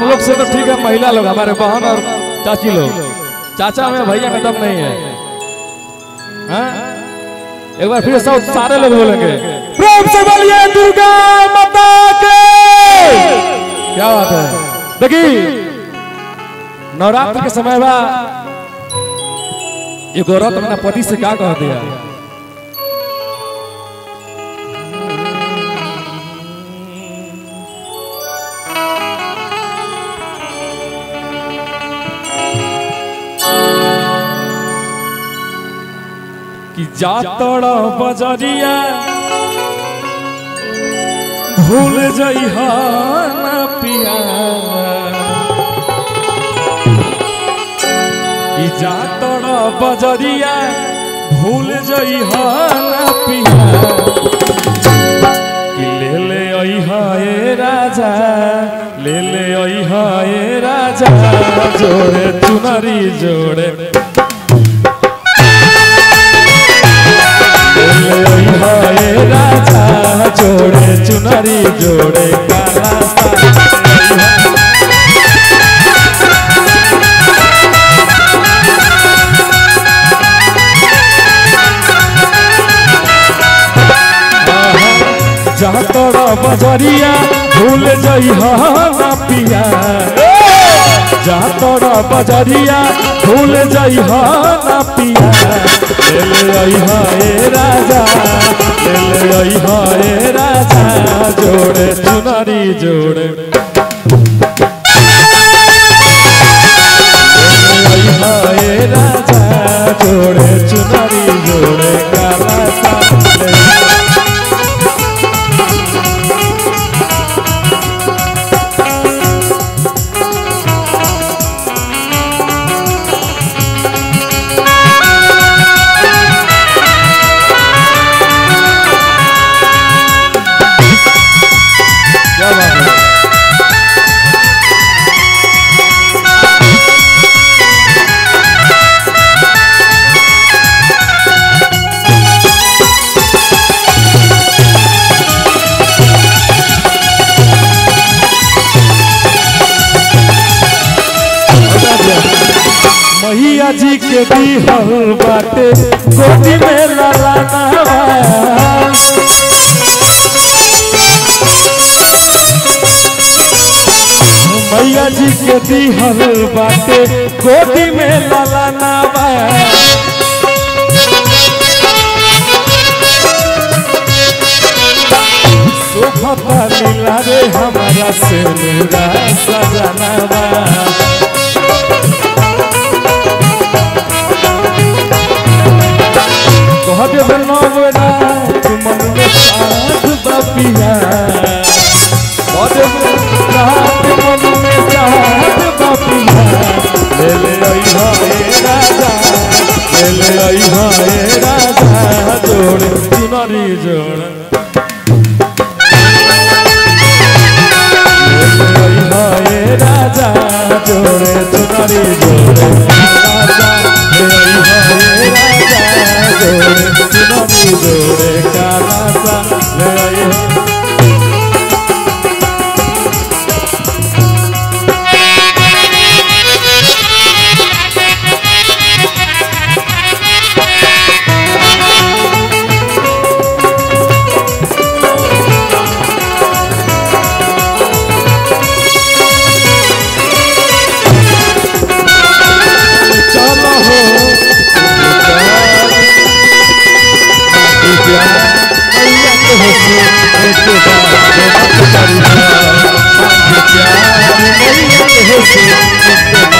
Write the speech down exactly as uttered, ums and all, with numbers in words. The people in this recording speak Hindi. आप लोग से तो ठीक है, महिला लोग हमारे बहन और चाची लोग, चाचा में भैया में दम नहीं है, है? एक बार फिर सब सारे लोग बोलेंगे प्रेम से बोलिए दुर्गा माता के। क्या बात है, देखिए नवरात्र के समय बा ये गौरव अपना पति से क्या कह दिया, जातड़ा बजरिया भूल जइहा ना पिया, जातड़ा बजरिया भूल जइहा ना पिया, ले ले अइहा ए राजा, ले ले अइहा ए राजा, जोड़े तुनरी जोड़े हाय राजा, जोड़े चुनरी जोड़े का रास्ता, जातड़ा बजरिया भूल जइहा ना पिया, जातड़ा बजरिया भूल जइहा ना पिया, ले ले अइहा ए राजा, ले ले अइहा ए राजा, जोड़े चुनरी जोड़े, ले ले अइहा ए राजा, जोड़े चुनरी जोड़े का रास्ता। मैया जी के दिहल बाटे गोदी में ललनावा, मैया जी के दिहल बाटे गोदी में ललनावा, सोफा मिला रे हमारा से मेरा सजनवा, कहते नवरा तुम में साथ बपिया, मन में साथ बपिया, ले ले अइहा ए राजा, ले ले अइहा ए राजा, जोड़े चुनरी जोड़े, ले ले अइहा ए राजा, जोड़े चुनरी जोड़े राजा, ले ले अइहा ए राजा, चुनरी जोड़े का रास्ता, ले अइहा। We'll be right back.